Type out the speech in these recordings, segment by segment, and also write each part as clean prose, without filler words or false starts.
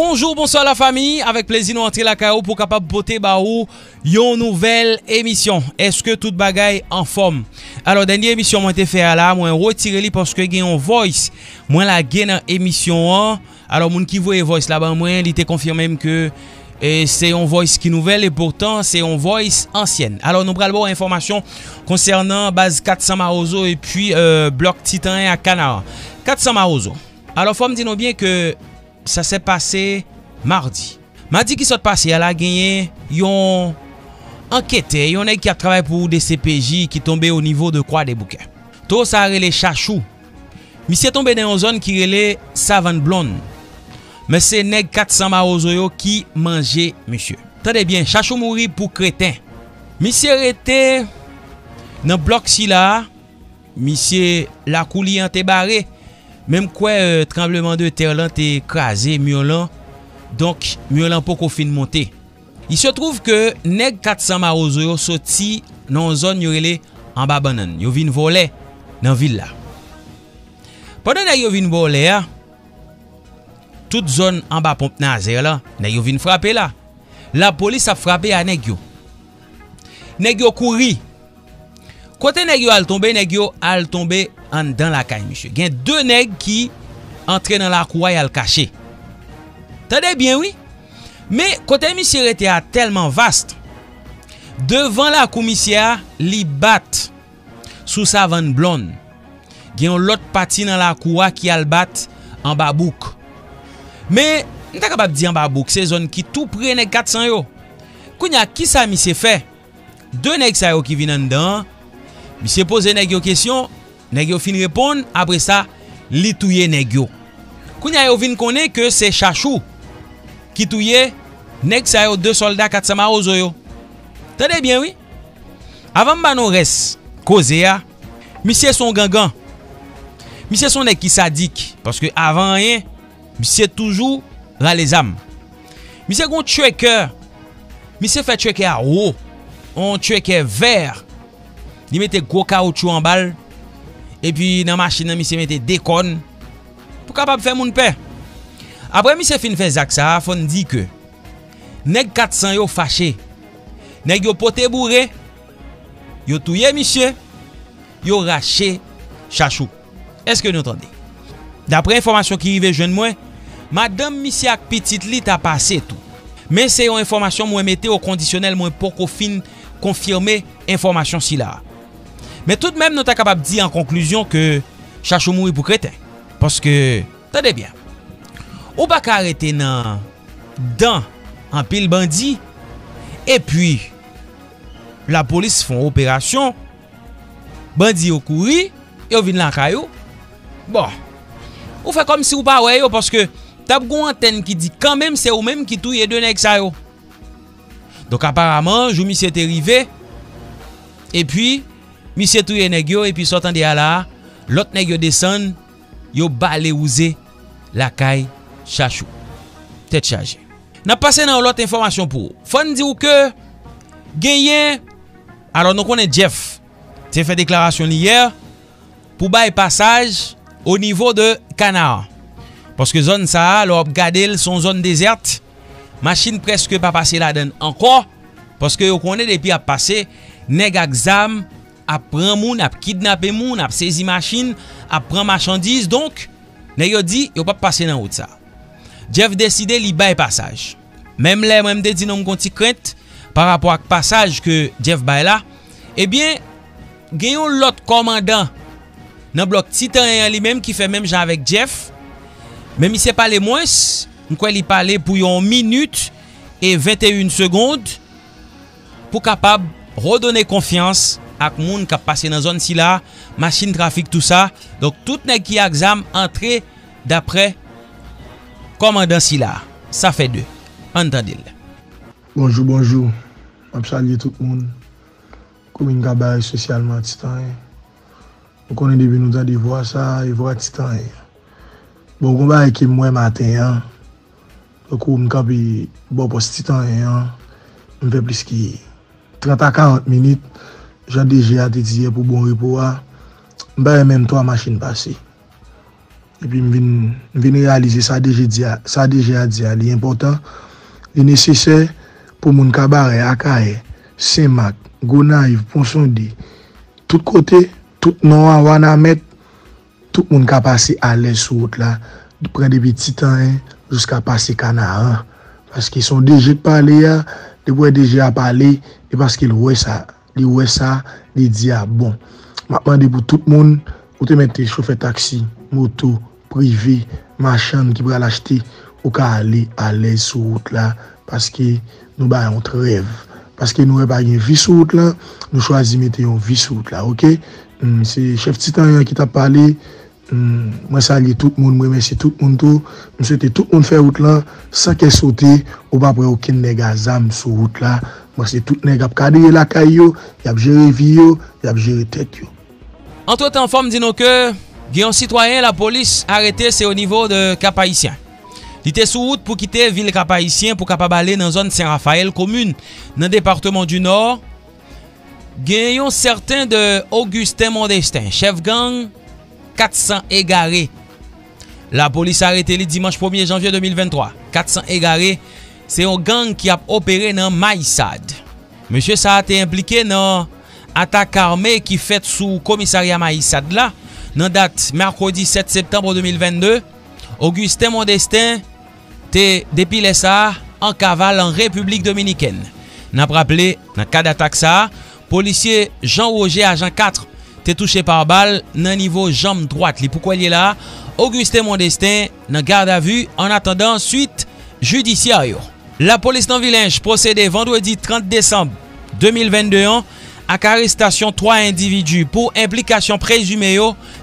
Bonjour, bonsoir la famille. Avec plaisir, nous entrer la KO pour capable boter baou yon nouvelle émission. Est-ce que tout bagaille en forme? Alors, dernière émission, moi, t'ai fait là, moi, retiré li parce que j'ai un voice. Moi, la gain émission 1. Alors, moun qui voit voice là-bas, moi, il était confirmé que c'est un voice qui nouvelle et pourtant, c'est un voice ancienne. Alors, nous prenons des informations concernant base 400 Marozo et puis Bloc Titan à Canaran. 400 Marozo. Alors, faut me dire bien que ça s'est passé mardi. Mardi qui s'est passé, elle a gagné yon enquêté, yon qui a travaillé pour des CPJ qui tombait au niveau de Croix des Bouquets. Tout ça a relé chachou. Mais c'est tombé dans une zone qui relé savane blonde. Mais c'est nèg 400 marozoyo qui mangeait monsieur. Tenez bien, chachou mourit pour crétin. Monsieur était dans bloc si là, monsieur la coulie en te barré. Même quoi tremblement de terre là t'est écrasé miolant, donc miolant pour qu'on finisse monter. Il se trouve que nèg 400 marozo yo sorti dans zone yorelé en bas banane, yo vinn voler dans ville là. Pendant nèg yo vinn voler, toute zone en bas pompe nazer là, nèg yo vinn frapper là. La police a frappé à nèg yo. Nèg yo couri. Côté nèg yo al tomber en dans la caille monsieur. Il y a deux nègres qui entrent dans la cour et al caché. Tendez bien oui. Mais côté monsieur était tellement vaste. Devant la commissaire, li bat sous sa vanne blonde. Il y a l'autre partie dans la cour qui al bat en babouk. Mais on t'a capable dire en babouk, c'est zone qui tout près nèg 400 yo. Kounya qui ça monsieur fait? Deux nègres ça yo qui viennent dedans. Monsieur pose nèg yo question. Nèg yo fin répondre, après ça, li touye nèg yo. Kounya yo vin konnen que c'est Chachou qui touye nèg sa yo deux soldats 400 marozo yo. Tendez bien oui. Avant m'a non res causer a, monsieur son gangan. Monsieur son nèg qui sadique parce que avant rien, monsieur toujours ra les âmes. Monsieur gon checker. Monsieur fait checker à haut. On checker vert. Li mette gros caoutchouc en balle. Et puis dans la machine, monsieur mette des connes pour capable faire mon paix. Après monsieur fin fait zak ça, fon dit que nèg 400 yo fâché. Nèg yo poté bourré. Yo touye monsieur. Yo raché Chachou. Est-ce que nous entendez? D'après information qui arrive jeune moi, madame monsieur ak petite li t'a passé tout. Mais c'est une information moi mettez au conditionnel moi pour qu'on fin confirmer information si là. Mais tout de même, nous sommes capables de dire en conclusion que Chachou mourit pour crétin. Parce que, tenez bien, on ne peut pas arrêter dans un pile bandit. Et puis, la police font opération. Bandit au courri, et on vient de la caillou. Bon, on fait comme si on ne parlait pas parce que t'as une antenne qui dit quand même c'est vous-même qui touillez deux nègres ça yo. Donc apparemment, Joumi s'est arrivé. Et puis, monsieur touye nèg yo et puis sortant de là, l'autre nèg yo descend, yo balé ouzé la caille Chachou. Tête chargée. N'a passé dans l'autre information pour. Fon di ou que gagné. Alors nous connaissons Jeff. C'est fait déclaration hier pour bail passage au niveau de Canaran. Parce que zone ça, l'on regarder son zone déserte. Machine presque pas passer là-dedans encore parce que yo connaît depuis a passé nèg exam a prend moun, a kidnappé moun, a saisi machine, a prend marchandise. Donc, nèg yo dit, yo pas passer dans route ça. Jeff décidé li bay passage. Même là, même te dit non gonti crainte par rapport à passage que Jeff bay là, eh bien, gayon l'autre commandant dans bloc Titan lui même qui fait même genre avec Jeff. Même il s'est parlé moins, on quoi il parler pour 1 minute et 21 secondes pour capable redonner confiance ak moun qui a passé dans zone si là, machine trafic tout ça. Donc tout nèg qui exam entré d'après commandant si là. Ça fait deux. Entendez-le. Bonjour, bonjour. Salut tout le monde. Commune Gabaye socialement Titan. On connaît depuis nous entendre voir ça, et voir Titan. Bon on va équipe moi matin. Donc on campi bon poste Titan. On fait plus que 30 à 40 minutes. J'ai déjà dit pour bon repos, je même trois machines passées. Et puis, je viens réaliser ça déjà dit, l'important, le nécessaire pour mon cabaret, Akaye, Saint-Marc, Gonaïve, Ponsondi, tout côté, tout non à Wanamet, tout le monde qui a passé à l'aise sur route là, près des petits temps jusqu'à passer Canaran. Parce qu'ils sont déjà parlé, ils ont déjà parlé, et parce qu'ils voient ça, ils disent bon. Maintenant, pour tout le monde, vous te mettez chauffeur taxi, moto, privé, machin qui va l'acheter, ou qu'à aller à l'aise sur route là, parce que nous avons un rêve. Parce que nous n'avons pas une vie sur route là, nous choisissons de mettre une vie sur route là, ok? C'est chef Titan qui t'a parlé. Moi salue tout le monde, moi remercie tout le monde tout. Je souhaite tout le monde faire route là sans qu'elle saute ou pas après aucun négazam sur route là. Moi c'est tout nèg a cadrer la caillou, y a gérer vie yo, y a gérer tête yo. Entre-temps, femme dit nous que un citoyen la police arrêté c'est au niveau de Caphaïtien. Il était sur route pour quitter ville Caphaïtien pour capable aller dans zone Saint-Raphaël commune dans département du Nord. Gagnons certains de Augustin Mondestin, chef gang 400 égarés. La police a arrêté le dimanche 1er janvier 2023. 400 égarés, c'est un gang qui a opéré dans Mayisad. Monsieur ça a été impliqué dans attaque armée qui fait sous commissariat Mayisad là, dans date mercredi 7 septembre 2022. Augustin Mondestin était depuis les ça en cavale en République dominicaine. N'a rappelé dans cas d'attaque ça, policier Jean-Roger, agent 4, t'es touché par balle dans niveau jambe droite. Pourquoi il est là? Augustin Mondestin, dans garde à vue, en attendant suite judiciaire. La police dans Village procédait vendredi 30 décembre 2022 à l'arrestation 3 individus pour implication présumée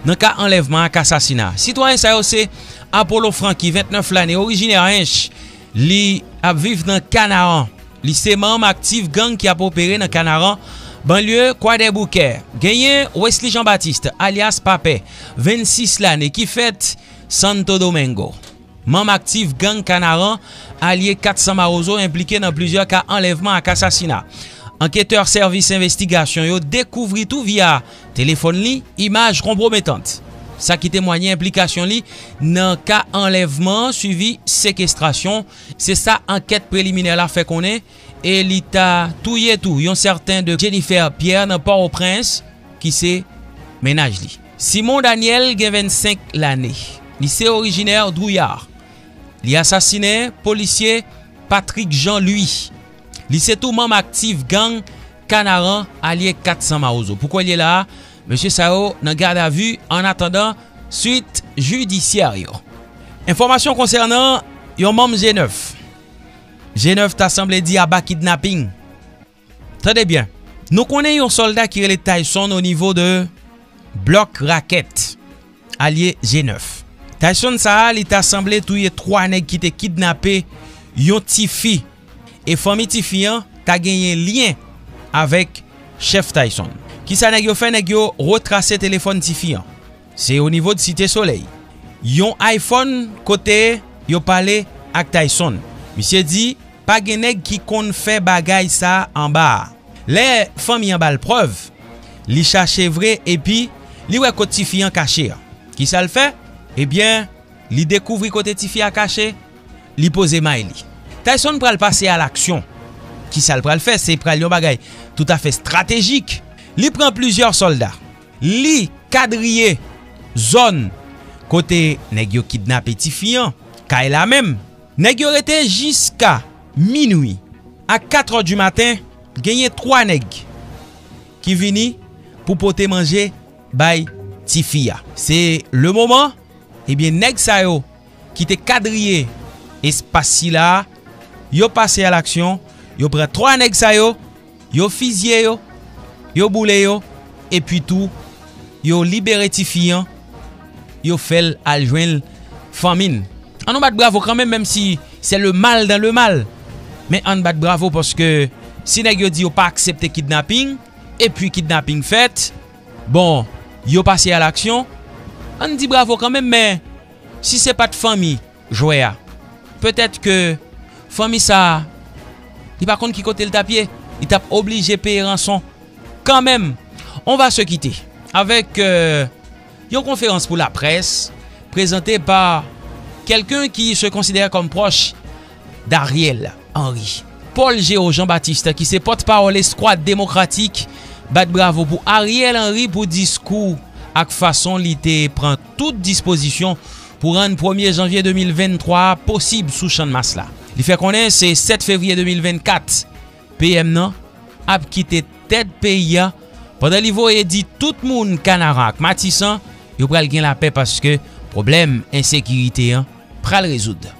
dans cas enlèvement et assassinat. Citoyen c'est Apollo Franky, 29 l'année, originaire à Inch, li a vivre dans Canaran. Li c'est membre actif gang qui a opéré dans Canaran. Banlieue, Croix des Bouquets. Gagné Wesley Jean-Baptiste, alias Papé, 26 l'année, qui fête Santo Domingo. Membre actif gang Canaran, allié 400 Marozo, impliqué dans plusieurs cas enlèvement et assassinat. Enquêteur service investigation, yo découvrit tout via téléphone li, image compromettante. Ça qui témoigne implication li dans cas enlèvement suivi séquestration. C'est ça enquête préliminaire la fait qu'on est. Et l'État touye tout, yon certain de Jennifer Pierre dans Port-au-Prince qui se ménage li. Simon Daniel, 25 l'année. Lycée originaire Drouillard. Li assassiné policier Patrick Jean-Louis. Lycée tout membre actif gang Canaran allié 400 Marozo. Pourquoi il est là? Monsieur Sao nan garde à vue en attendant suite judiciaire. Information concernant yon membre G9. G9 t'a semblé dit à bas kidnapping. Tenez bien. Nous connaissons un soldat qui est Tyson au niveau de Bloc Raquette, allié G9. Tyson ça, il t'a semblé tuer 3 nègres qui t'ont kidnappé, yon tifi. Et famille tifi t'a gagné lien avec chef Tyson. Qui ça nèg yo fait nèg yo retracer téléphone tifi. C'est au niveau de Cité Soleil. Yon iPhone côté yo parlé avec Tyson. Monsieur dit pas gen nèg qui kon fait bagay ça en bas. Les familles en bal preuve, li cherche vrai et puis li wè côté tifi en caché. Qui ça le fait? Eh bien, li découvre côté tifi a caché, li pose maili. Tyson pral passer à l'action. Qui ça le pral fait? C'est pral yon bagay tout à fait stratégique. Li prend plusieurs soldats. Li quadrillé zone côté nèg yo kidnappé tifi an, kay la même. Nèg yo rete jusqu'à minuit. À 4 h du matin, gagné 3 nèg qui vini pour poter manger bay tifia. C'est le moment, eh bien nèg sa yo qui te quadrillé espace là, yo passé à l'action, yo prend 3 nèg sa yo, yo fusillé yo, yo boulé yo et puis tout yo libéré tifian, yo fait al joindre famine. On bat bravo quand même, même si c'est le mal dans le mal. Mais on bat bravo parce que si nèg yo dit yo pas accepter kidnapping et puis kidnapping fait, bon, yo passé à l'action. On dit bravo quand même, mais si c'est pas de famille, joya. Peut-être que famille ça, il par contre qui côté le tapier, il t'a obligé payer rançon. Quand même, on va se quitter avec une conférence pour la presse. présenté par quelqu'un qui se considère comme proche d'Ariel Henry. Paul Géo Jean-Baptiste, qui se porte-parole escouade démocratique, bat bravo pour Ariel Henry pour discours ak façon l'ité prend toute disposition pour rendre 1er janvier 2023 possible sous champ de masse là. Il fait connaître c'est 7 février 2024 PM nan a quitté tête pays pendant li voye dit tout moun Canaran Matissan yo pral gen la paix parce que problème insécurité pral résoudre.